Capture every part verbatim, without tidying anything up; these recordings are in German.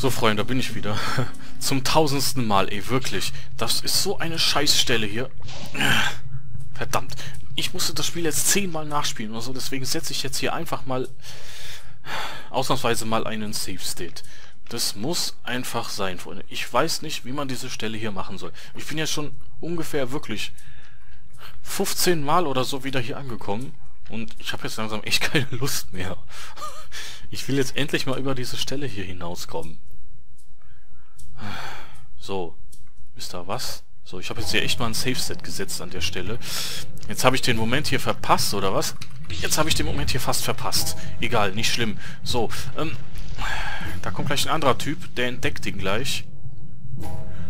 So, Freunde, da bin ich wieder. Zum tausendsten Mal, ey, wirklich. Das ist so eine Scheißstelle hier. Verdammt. Ich musste das Spiel jetzt zehnmal nachspielen oder so, deswegen setze ich jetzt hier einfach mal ausnahmsweise mal einen Safe State. Das muss einfach sein, Freunde. Ich weiß nicht, wie man diese Stelle hier machen soll. Ich bin jetzt schon ungefähr wirklich fünfzehn Mal oder so wieder hier angekommen. Und ich habe jetzt langsam echt keine Lust mehr. Ich will jetzt endlich mal über diese Stelle hier hinauskommen. So, ist da was? So, ich habe jetzt hier echt mal ein Safe-Set gesetzt an der Stelle. Jetzt habe ich den Moment hier verpasst, oder was? Jetzt habe ich den Moment hier fast verpasst. Egal, nicht schlimm. So, ähm, da kommt gleich ein anderer Typ, der entdeckt ihn gleich.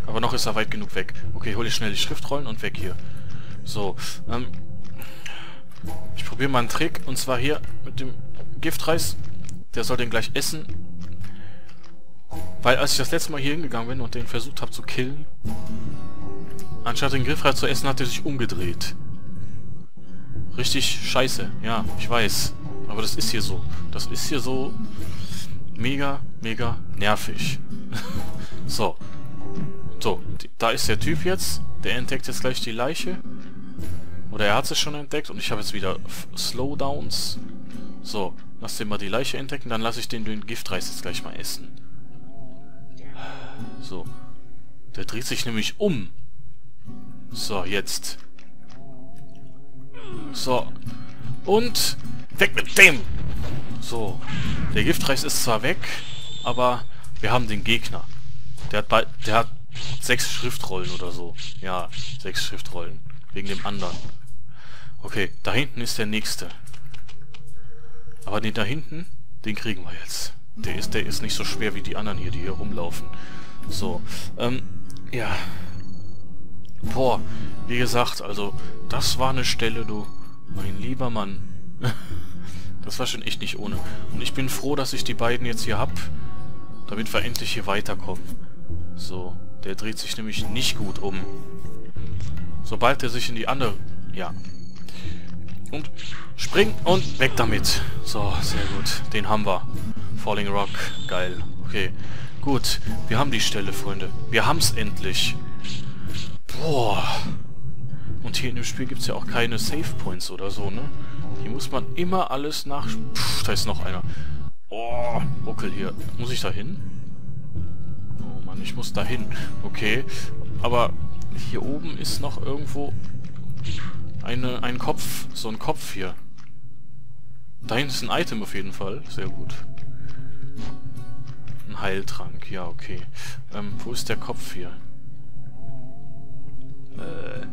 Aber noch ist er weit genug weg. Okay, hole ich schnell die Schriftrollen und weg hier. So, ähm... ich probiere mal einen Trick, und zwar hier mit dem Giftreis. Der soll den gleich essen. Weil als ich das letzte Mal hier hingegangen bin und den versucht habe zu killen, anstatt den Giftreis zu essen, hat er sich umgedreht. Richtig scheiße. Ja, ich weiß. Aber das ist hier so. Das ist hier so mega, mega nervig. So. So, da ist der Typ jetzt. Der entdeckt jetzt gleich die Leiche. Oder er hat sie schon entdeckt und ich habe jetzt wieder Slowdowns. So, lass den mal die Leiche entdecken, dann lasse ich den, den Giftreis jetzt gleich mal essen. So. Der dreht sich nämlich um. So, jetzt. So. Und weg mit dem! So. Der Giftreis ist zwar weg, aber wir haben den Gegner. Der hat, bei, der hat sechs Schriftrollen oder so. Ja, sechs Schriftrollen. Wegen dem anderen. Okay, da hinten ist der nächste. Aber den da hinten, den kriegen wir jetzt. Der ist, der ist nicht so schwer wie die anderen hier, die hier rumlaufen. So, ähm, ja. Boah, wie gesagt, also, das war eine Stelle, du, mein lieber Mann. Das war schon echt nicht ohne. Und ich bin froh, dass ich die beiden jetzt hier hab, damit wir endlich hier weiterkommen. So, der dreht sich nämlich nicht gut um. Sobald er sich in die andere... Ja. Und spring und weg damit. So, sehr gut. Den haben wir. Falling Rock. Geil. Okay. Gut. Wir haben die Stelle, Freunde. Wir haben's endlich. Boah. Und hier in dem Spiel gibt's ja auch keine Save Points oder so, ne? Hier muss man immer alles nach... Pff, da ist noch einer. Oh, Buckel hier. Muss ich da hin? Oh Mann, ich muss da hin. Okay. Aber... hier oben ist noch irgendwo eine, ein Kopf, so ein Kopf hier. Da hinten ist ein Item auf jeden Fall, sehr gut. Ein Heiltrank, ja okay. Ähm, wo ist der Kopf hier? Äh,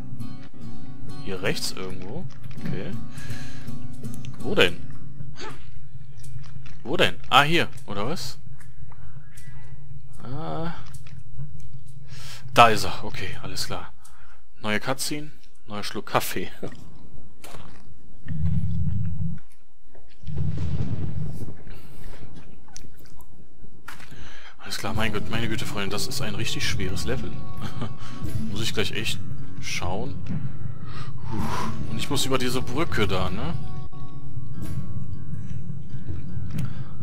hier rechts irgendwo, okay. Wo denn? Wo denn? Ah, hier, oder was? Ah... Da ist er. Okay, alles klar. Neue Cutscene, neuer Schluck Kaffee. Alles klar, mein Gott, meine Güte, Freunde, das ist ein richtig schweres Level. Muss ich gleich echt schauen. Und ich muss über diese Brücke da, ne?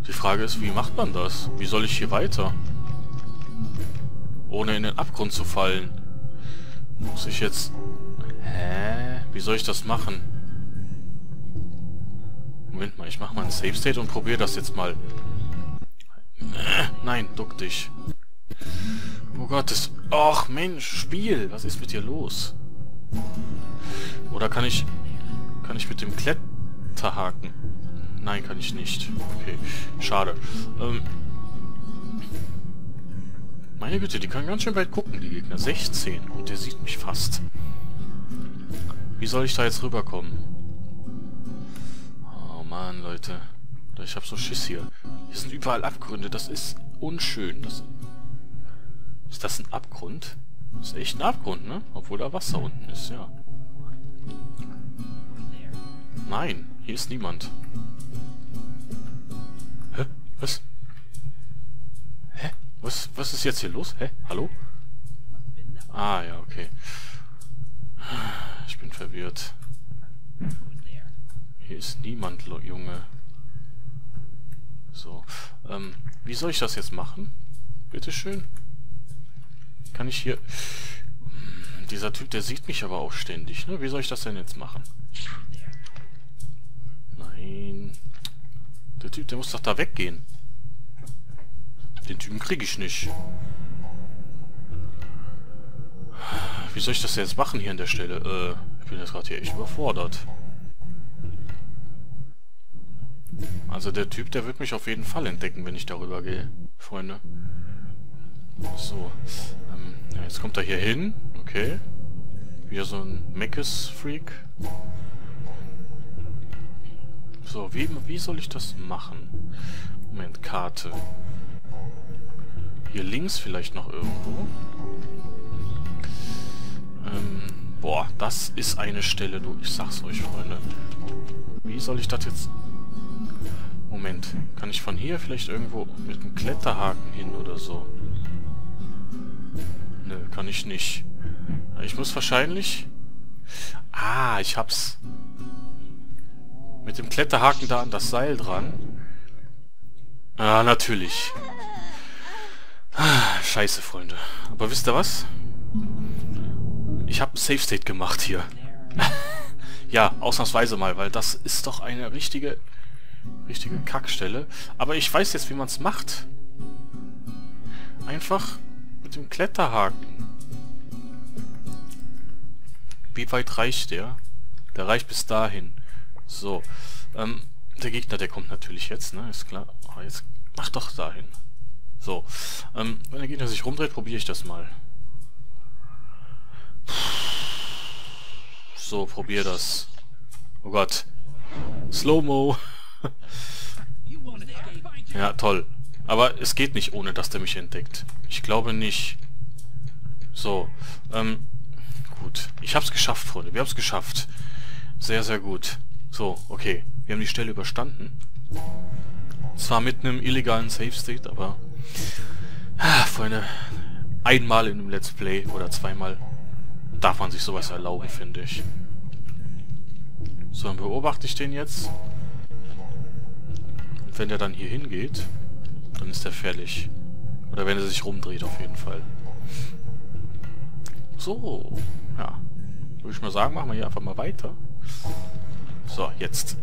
Die Frage ist, wie macht man das? Wie soll ich hier weiter? Ohne in den Abgrund zu fallen. Muss ich jetzt... Hä? Wie soll ich das machen? Moment mal, ich mache mal ein Safe State und probiere das jetzt mal. Nein, duck dich. Oh Gott, das... Och Mensch, Spiel! Was ist mit dir los? Oder kann ich... Kann ich mit dem Kletterhaken? Nein, kann ich nicht. Okay, schade. Ähm... Meine Güte, die können ganz schön weit gucken, die Gegner. sechzehn. Und der sieht mich fast. Wie soll ich da jetzt rüberkommen? Oh Mann, Leute. Ich hab so Schiss hier. Hier sind überall Abgründe. Das ist unschön. Das ist das ein Abgrund? Das ist echt ein Abgrund, ne? Obwohl da Wasser unten ist, ja. Nein, hier ist niemand. Hä? Was? Was, was ist jetzt hier los? Hä? Hallo? Ah, ja, okay. Ich bin verwirrt. Hier ist niemand, Junge. So, ähm, wie soll ich das jetzt machen? Bitteschön. Kann ich hier... Dieser Typ, der sieht mich aber auch ständig, ne? Wie soll ich das denn jetzt machen? Nein. Der Typ, der muss doch da weggehen. Den Typen kriege ich nicht. Wie soll ich das jetzt machen hier an der Stelle? Äh, ich bin jetzt gerade hier echt überfordert. Also der Typ, der wird mich auf jeden Fall entdecken, wenn ich darüber gehe, Freunde. So. Ähm, ja, jetzt kommt er hier hin. Okay. Wieder so ein Meckes-Freak. So, wie, wie soll ich das machen? Moment, Karte. Hier links vielleicht noch irgendwo. Ähm, boah, das ist eine Stelle, du. Ich sag's euch, Freunde. Wie soll ich das jetzt... Moment, kann ich von hier vielleicht irgendwo mit einem Kletterhaken hin oder so? Nö, kann ich nicht. Ich muss wahrscheinlich... Ah, ich hab's. Mit dem Kletterhaken da an das Seil dran. Ah, natürlich. Ah, scheiße, Freunde. Aber wisst ihr was? Ich habe ein Safe State gemacht hier. Ja, ausnahmsweise mal, weil das ist doch eine richtige... richtige Kackstelle. Aber ich weiß jetzt, wie man es macht. Einfach mit dem Kletterhaken. Wie weit reicht der? Der reicht bis dahin. So. Ähm, der Gegner, der kommt natürlich jetzt, ne? Ist klar. Oh, jetzt mach doch dahin. So. Ähm, wenn der Gegner sich rumdreht, probiere ich das mal. So, probier das. Oh Gott. Slow-mo. Ja, toll. Aber es geht nicht, ohne dass der mich entdeckt. Ich glaube nicht. So. Ähm, gut. Ich hab's geschafft, Freunde. Wir haben's geschafft. Sehr, sehr gut. So, okay. Wir haben die Stelle überstanden. Zwar mit einem illegalen Safe State, aber... Ah, Freunde. Einmal in einem Let's Play oder zweimal darf man sich sowas erlauben, finde ich. So, dann beobachte ich den jetzt. Wenn er dann hier hingeht, dann ist er fertig. Oder wenn er sich rumdreht, auf jeden Fall. So, ja. Würde ich mal sagen, machen wir hier einfach mal weiter. So, jetzt.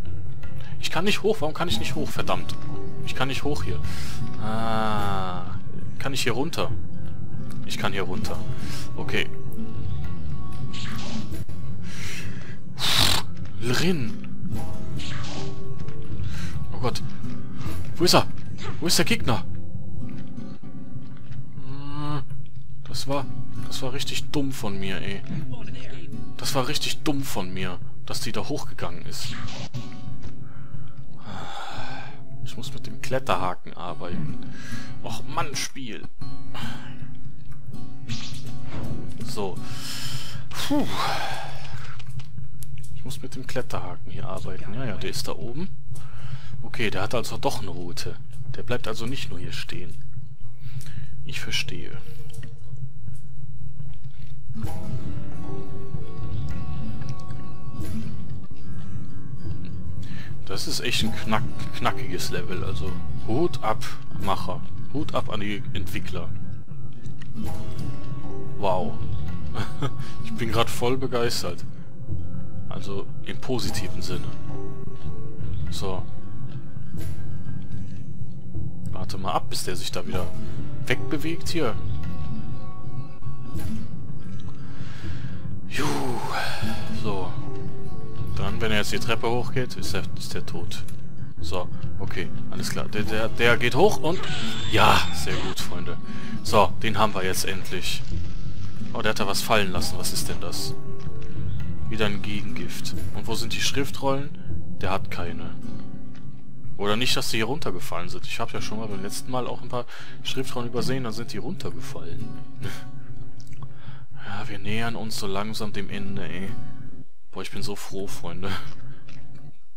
Ich kann nicht hoch. Warum kann ich nicht hoch? Verdammt. Ich kann nicht hoch hier. Ah, kann ich hier runter? Ich kann hier runter. Okay. Rin. Oh Gott. Wo ist er? Wo ist der Gegner? Das war... Das war richtig dumm von mir, ey. Das war richtig dumm von mir, dass die da hochgegangen ist. Ich muss mit dem Kletterhaken arbeiten. Och, Mann, Spiel. So. Puh. Ich muss mit dem Kletterhaken hier arbeiten. Ja, ja, der ist da oben. Okay, der hat also doch eine Route. Der bleibt also nicht nur hier stehen. Ich verstehe. Das ist echt ein knack, knackiges Level, also Hut ab, Macher. Hut ab an die Entwickler. Wow. Ich bin gerade voll begeistert. Also im positiven Sinne. So. Warte mal ab, bis der sich da wieder wegbewegt hier. Juh. So. Dann, wenn er jetzt die Treppe hochgeht, ist er, ist der tot. So, okay, alles klar. Der, der, der geht hoch und... Ja, sehr gut, Freunde. So, den haben wir jetzt endlich. Oh, der hat da was fallen lassen. Was ist denn das? Wieder ein Gegengift. Und wo sind die Schriftrollen? Der hat keine. Oder nicht, dass die hier runtergefallen sind. Ich habe ja schon mal beim letzten Mal auch ein paar Schriftrollen übersehen, dann sind die runtergefallen. Ja, wir nähern uns so langsam dem Ende, ey. Boah, ich bin so froh, Freunde.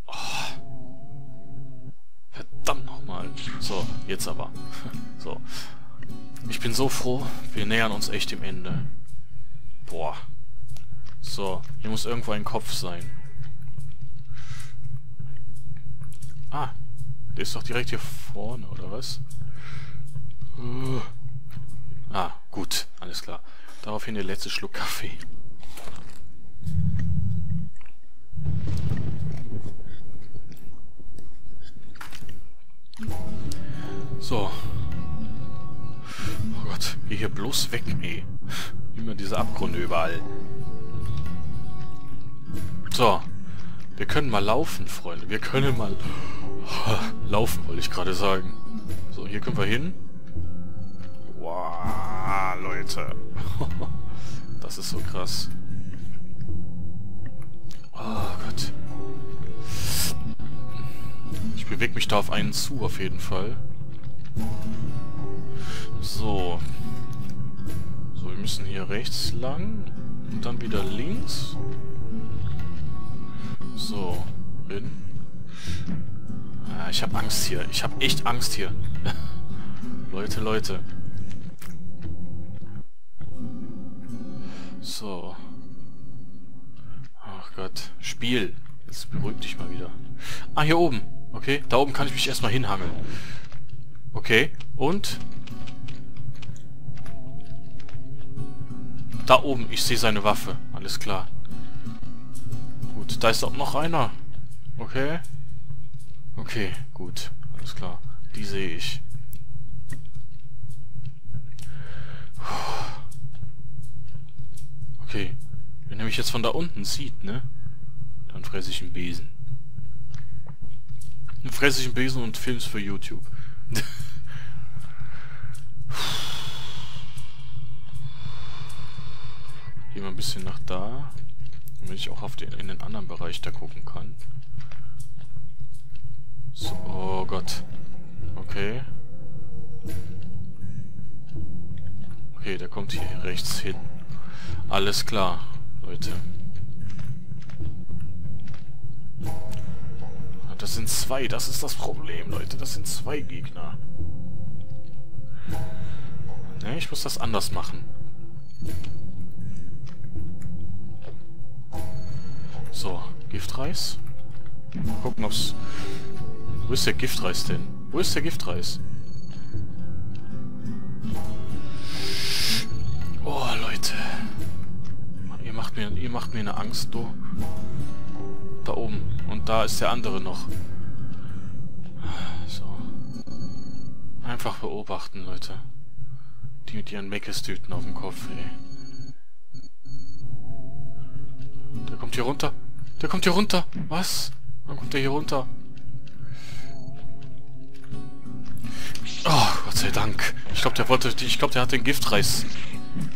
Oh. Verdammt nochmal. So, jetzt aber. So. Ich bin so froh. Wir nähern uns echt dem Ende. Boah. So, hier muss irgendwo ein Kopf sein. Ah. Der ist doch direkt hier vorne, oder was? Ah, gut, alles klar. Daraufhin der letzte Schluck Kaffee. So. Oh Gott, geh hier bloß weg, ey. Immer diese Abgründe überall. So. Wir können mal laufen, Freunde. Wir können mal... Laufen, wollte ich gerade sagen. So, hier können wir hin. Wow, Leute. Das ist so krass. Oh Gott. Ich bewege mich da auf einen zu, auf jeden Fall. So. So, wir müssen hier rechts lang. Und dann wieder links. So, Rin. Ah, ich habe Angst hier. Ich habe echt Angst hier. Leute, Leute. So. Ach Gott. Spiel. Jetzt beruhig dich mal wieder. Ah, hier oben. Okay, da oben kann ich mich erstmal hinhangeln. Okay, und? Da oben. Ich sehe seine Waffe. Alles klar. Gut, da ist auch noch einer. Okay. Okay, gut. Alles klar. Die sehe ich. Okay. Wenn er mich jetzt von da unten sieht, ne? Dann fresse ich einen Besen. Dann fresse ich einen Besen und Film's für YouTube. Geh mal ein bisschen nach da. Damit ich auch auf den, in den anderen Bereich da gucken kann. So, oh Gott. Okay. Okay, der kommt hier rechts hin. Alles klar, Leute. Das sind zwei, das ist das Problem, Leute. Das sind zwei Gegner. Ne, ich muss das anders machen. So, Giftreis. Mal gucken, ob's... Wo ist der Giftreis denn? Wo ist der Giftreis? Oh, Leute. Mann, ihr macht mir, ihr macht mir eine Angst, du. Da oben. Und da ist der andere noch. So. Einfach beobachten, Leute. Die mit ihren Meckes-Tüten auf dem Kopf, ey. Der kommt hier runter. Der kommt hier runter. Was? Wann kommt der hier runter? Oh, Gott sei Dank. Ich glaube, der wollte... Ich glaube, der hat den Giftreis...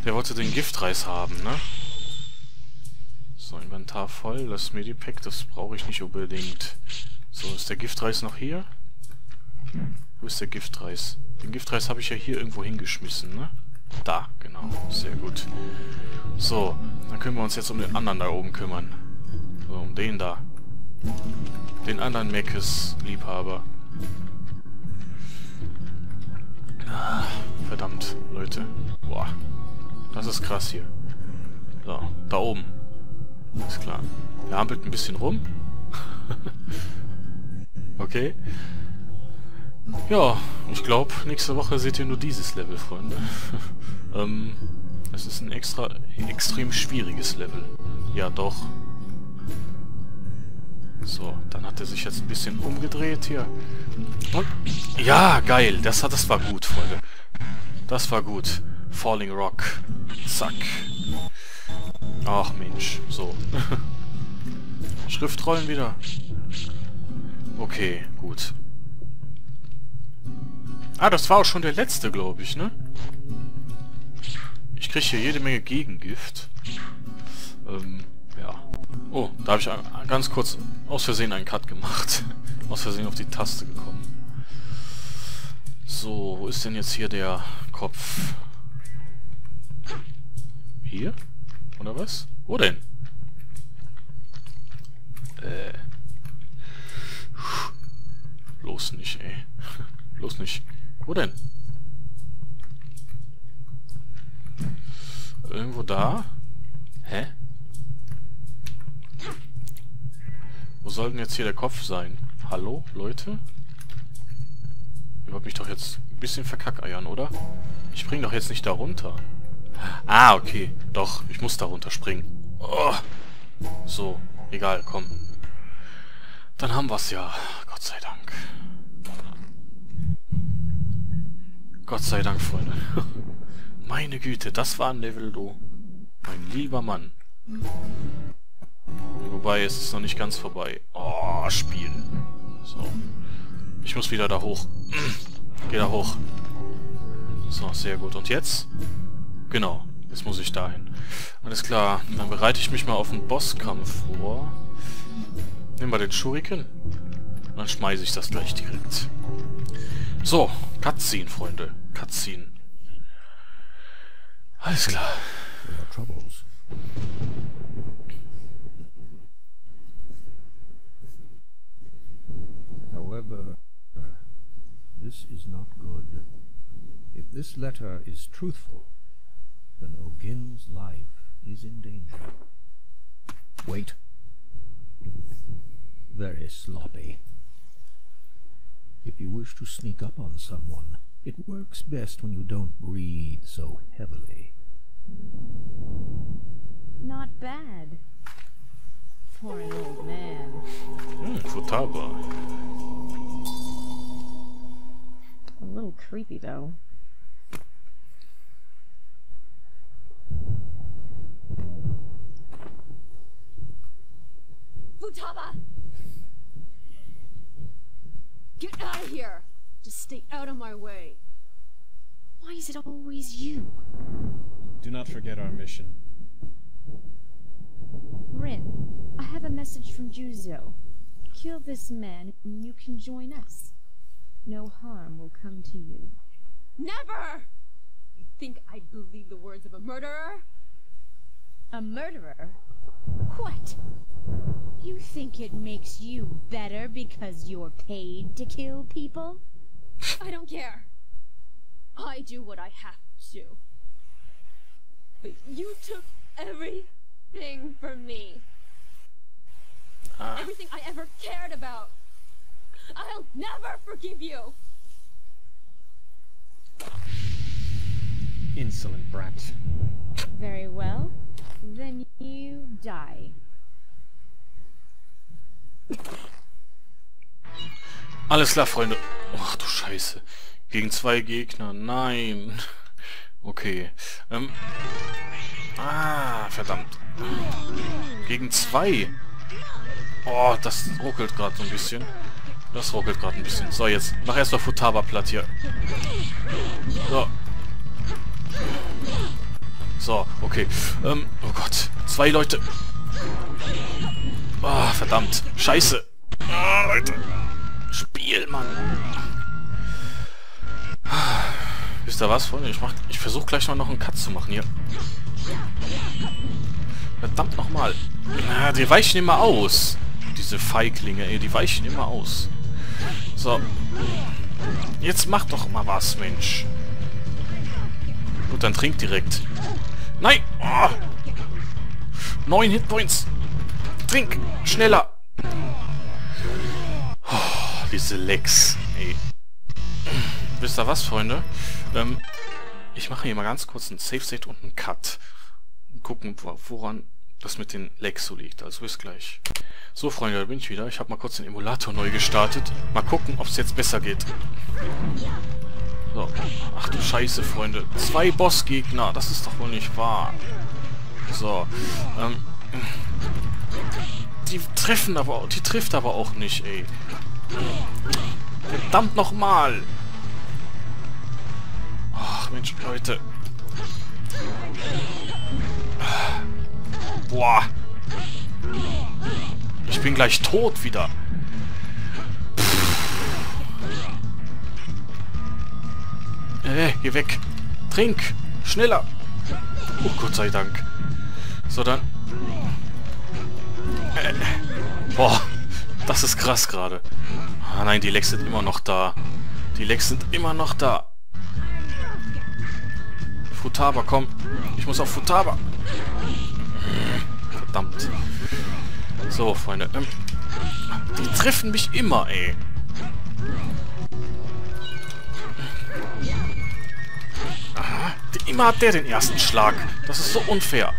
Der wollte den Giftreis haben, ne? So, Inventar voll. Das Medipack, das brauche ich nicht unbedingt. So, ist der Giftreis noch hier? Wo ist der Giftreis? Den Giftreis habe ich ja hier irgendwo hingeschmissen, ne? Da, genau. Sehr gut. So, dann können wir uns jetzt um den anderen da oben kümmern. So, um den da. Den anderen Meckes-Liebhaber. Verdammt, Leute. Boah. Das ist krass hier. So, da oben. Alles klar. Der hampelt ein bisschen rum. Okay. Ja, ich glaube, nächste Woche seht ihr nur dieses Level, Freunde. ähm, es ist ein extra extrem schwieriges Level. Ja, doch. So, dann hat er sich jetzt ein bisschen umgedreht hier. Und, ja, geil. Das, hat, das war gut, Freunde. Das war gut. Falling Rock. Zack. Ach, Mensch. So. Schriftrollen wieder. Okay, gut. Ah, das war auch schon der letzte, glaube ich, ne? Ich kriege hier jede Menge Gegengift. Ähm, ja. Oh, da habe ich ganz kurz aus Versehen einen Cut gemacht. Aus Versehen auf die Taste gekommen. So, wo ist denn jetzt hier der Kopf? Hier? Oder was? Wo denn? Äh. Bloß nicht, ey. Bloß nicht. Wo denn? Irgendwo da? Hä? Wo soll denn jetzt hier der Kopf sein? Hallo, Leute? Ihr wollt mich doch jetzt ein bisschen verkackeiern, oder? Ich spring doch jetzt nicht da runter. Ah, okay. Doch, ich muss da runter springen. Oh. So, egal, komm. Dann haben wir's ja. Gott sei Dank. Gott sei Dank, Freunde. Meine Güte, das war ein Level, du. Mein lieber Mann. Wobei, es ist noch nicht ganz vorbei. Oh, Spiel. So. Ich muss wieder da hoch. Geh da hoch. So, sehr gut. Und jetzt? Genau. Jetzt muss ich dahin. Alles klar. Dann bereite ich mich mal auf den Bosskampf vor. Nehmen wir den Shuriken. Und dann schmeiße ich das gleich direkt. So. Cutscene, Freunde. Cutscene. Alles klar. However, this is not good. If this letter is truthful, then Ogin's life is in danger. Wait. Very sloppy. If you wish to sneak up on someone, it works best when you don't breathe so heavily. Not bad. For an old man. Mm, Futaba. A little creepy, though. Futaba! Get out of here! Just stay out of my way. Why is it always you? Do not forget our mission. Rin, I have a message from Juzo. Kill this man and you can join us. No harm will come to you. Never! You think I'd believe the words of a murderer? A murderer? What? You think it makes you better because you're paid to kill people? I don't care. I do what I have to. But you took everything from me. Uh. Everything I ever cared about. I'll never forgive you. Insolent brat. Very well. Then you die. Alles klar, Freunde. Ach du Scheiße. Gegen zwei Gegner. Nein. Okay. Ähm. Ah, verdammt. Gegen zwei. Oh, das ruckelt gerade so ein bisschen. Das ruckelt gerade ein bisschen. So, jetzt. Mach erst mal Futaba platt hier. So. So, okay. Ähm, oh Gott. Zwei Leute. Oh, verdammt. Scheiße. Oh, Leute. Spiel, Mann. Wisst ihr was, Freunde? Ich, ich versuche gleich mal noch einen Cut zu machen hier. Verdammt nochmal. Ah, die weichen immer aus. Diese Feiglinge, ey, die weichen immer aus. So. Jetzt mach doch mal was, Mensch. Gut, dann trink direkt. Nein! Oh. Neun Hitpoints. Trink! Schneller! Oh, diese Lecks, ey. Wisst ihr was, Freunde? Ähm, ich mache hier mal ganz kurz einen Save-State und einen Cut. Und gucken, woran das mit den Lags so liegt. Also bis gleich. So, Freunde, da bin ich wieder. Ich habe mal kurz den Emulator neu gestartet. Mal gucken, ob es jetzt besser geht. So. Ach du Scheiße, Freunde. Zwei Bossgegner. Das ist doch wohl nicht wahr. So. Ähm. Die treffen aber... Die trifft aber auch nicht, ey. Verdammt nochmal! Ach, Mensch, Leute. Boah. Ich bin gleich tot wieder. Äh, geh weg. Trink. Schneller. Oh, Gott sei Dank. So, dann... Äh, boah. Das ist krass gerade. Ah, nein, die Lecks sind immer noch da. Die Lecks sind immer noch da. Futaba, komm. Ich muss auf Futaba. Verdammt. So, Freunde. Ähm, die treffen mich immer, ey. Immer hat der den ersten Schlag. Das ist so unfair.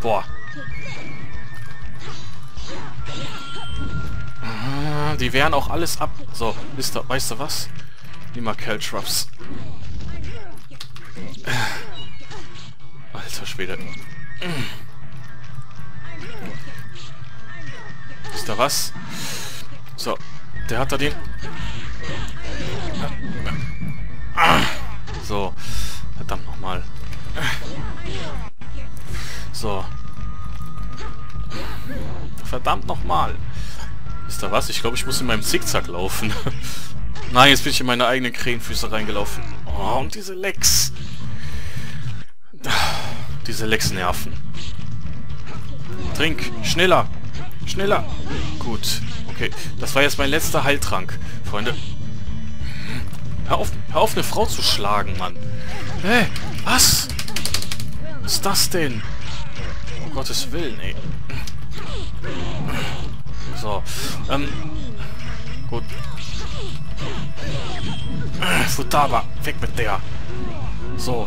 Boah. Die wehren auch alles ab. So, wisst ihr, weißt du was? Nimm mal Caltrups. Alter Schwede. Wisst ihr was? So, der hat da den... So, verdammt nochmal. So. Verdammt nochmal. Wisst ihr was? Ich glaube, ich muss in meinem Zickzack laufen. Nein, jetzt bin ich in meine eigenen Krähenfüße reingelaufen. Oh, und diese Lecks. Diese Lecks nerven. Trink. Schneller. Schneller. Gut. Okay. Das war jetzt mein letzter Heiltrank, Freunde. Hör auf, hör auf eine Frau zu schlagen, Mann. Hey, was? Was ist das denn? Um Gottes Willen, ey. So. Ähm. Gut. Futaba, weg mit der. So.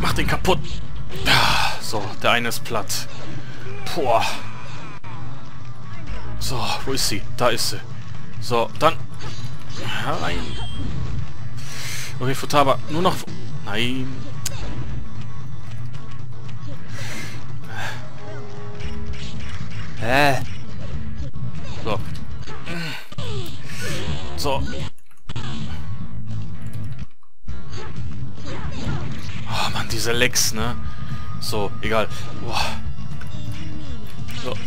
Mach den kaputt. So, der eine ist platt. Boah. So, wo ist sie? Da ist sie. So, dann... Nein. Okay, Futaba, nur noch... Nein. Hä? So. So. Oh Mann, diese Lecks, ne? So, egal. Boah. So.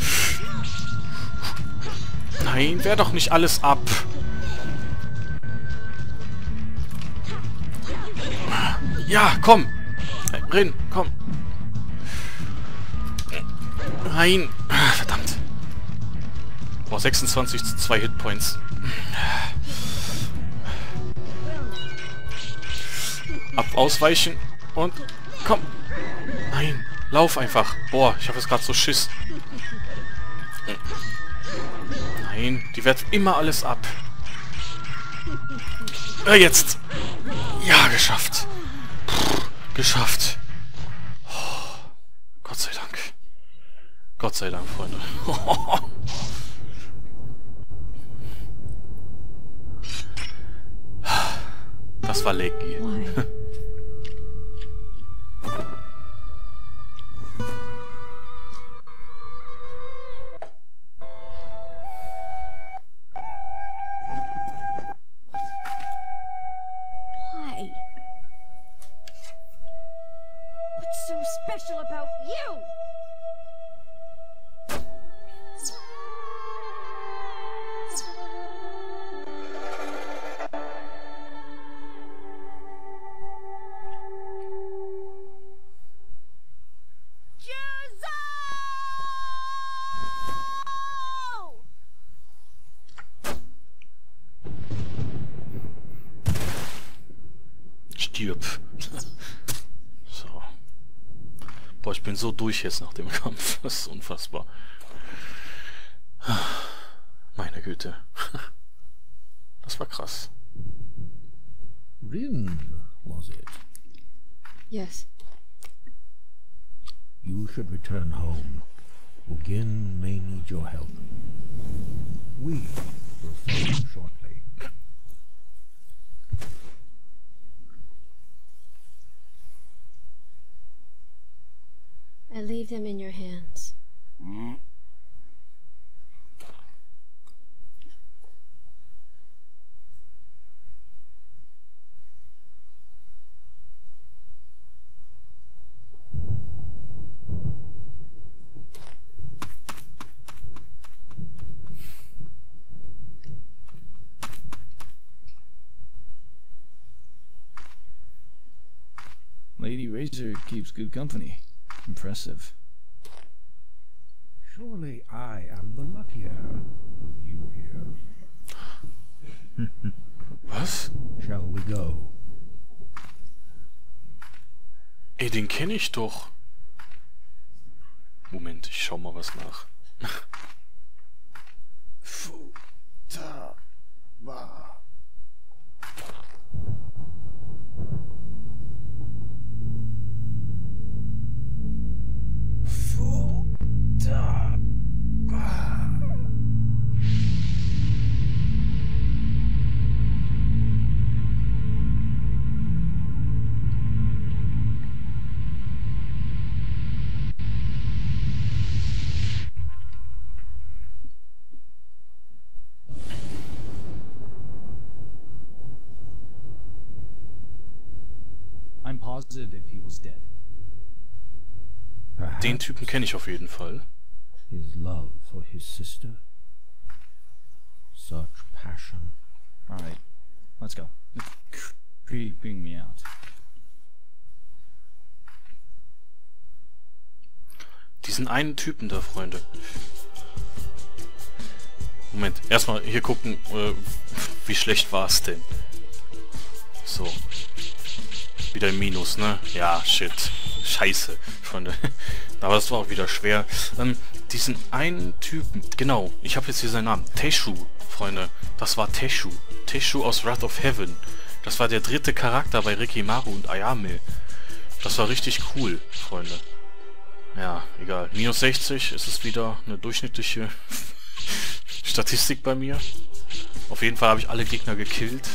Nein, wehr doch nicht alles ab. Ja, komm. Rin, komm. Nein. Verdammt. Boah, sechsundzwanzig zu zwei Hitpoints. Ab, ausweichen. Und komm. Nein, lauf einfach. Boah, ich habe jetzt gerade so Schiss. Nein, die werfen immer alles ab. Äh, jetzt. Ja, geschafft. Puh, geschafft. Oh, Gott sei Dank. Gott sei Dank, Freunde. Das war Leggy. So. Boah, ich bin so durch jetzt nach dem Kampf. Das ist unfassbar. Meine Güte. Das war krass. Rin, was it? Yes. You should return home. Ugin may need your help. We will follow shortly. I leave them in your hands. Mm. Lady Razor keeps good company. Impressive. Surely I am the luckier with you here. Was? Shall we go? Ey, den kenne ich doch. Moment, ich schau mal was nach. Futaba. Alter. I'm positive he was dead. Den Typen kenne ich auf jeden Fall. His love for his sister. Such passion. Alright, let's go. It's creeping me out. Diesen einen Typen da, Freunde. Moment, erstmal hier gucken, äh, wie schlecht war es denn? So. Wieder im Minus, ne? Ja, shit. Scheiße. Freunde. Aber das war auch wieder schwer. Ähm, diesen einen Typen, genau, ich habe jetzt hier seinen Namen. Tesshu, Freunde. Das war Tesshu. Tesshu aus Wrath of Heaven. Das war der dritte Charakter bei Rikimaru und Ayame. Das war richtig cool, Freunde. Ja, egal. Minus sechzig, es ist wieder eine durchschnittliche Statistik bei mir. Auf jeden Fall habe ich alle Gegner gekillt.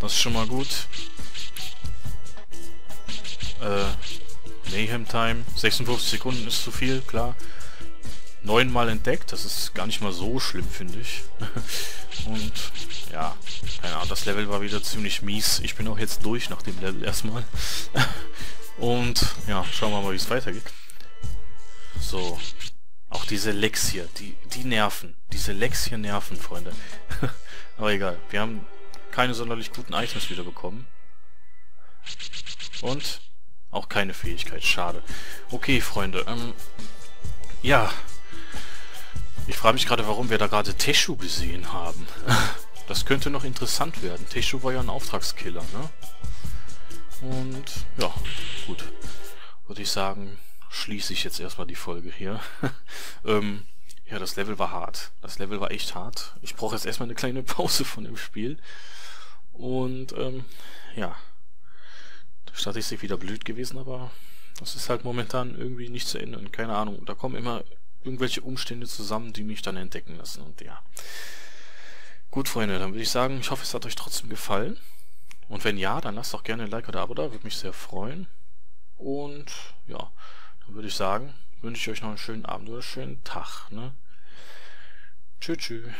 Das ist schon mal gut. Äh... Mayhem Time, sechsundfünfzig Sekunden ist zu viel, klar. Neunmal entdeckt, das ist gar nicht mal so schlimm, finde ich. Und ja, keine Ahnung, das Level war wieder ziemlich mies. Ich bin auch jetzt durch nach dem Level erstmal. Und ja, schauen wir mal, wie es weitergeht. So, auch diese Lex hier, die, die nerven. Diese Lex hier nerven, Freunde. Aber egal, wir haben keine sonderlich guten Items wieder bekommen. Und auch keine Fähigkeit, schade. Okay, Freunde, ähm, ja. Ich frage mich gerade, warum wir da gerade Tesshu gesehen haben. Das könnte noch interessant werden. Tesshu war ja ein Auftragskiller, ne? Und, ja, gut. Würde ich sagen, schließe ich jetzt erstmal die Folge hier. ähm, ja, das Level war hart. Das Level war echt hart. Ich brauche jetzt erstmal eine kleine Pause von dem Spiel. Und, ähm, ja. Statistik wieder blöd gewesen, aber das ist halt momentan irgendwie nicht zu ändern. Keine Ahnung, da kommen immer irgendwelche Umstände zusammen, die mich dann entdecken lassen. Und ja. Gut, Freunde, dann würde ich sagen, ich hoffe, es hat euch trotzdem gefallen. Und wenn ja, dann lasst doch gerne ein Like oder ein Abo da, würde mich sehr freuen. Und ja, dann würde ich sagen, wünsche ich euch noch einen schönen Abend oder einen schönen Tag. Ne? Tschüss, tschüss.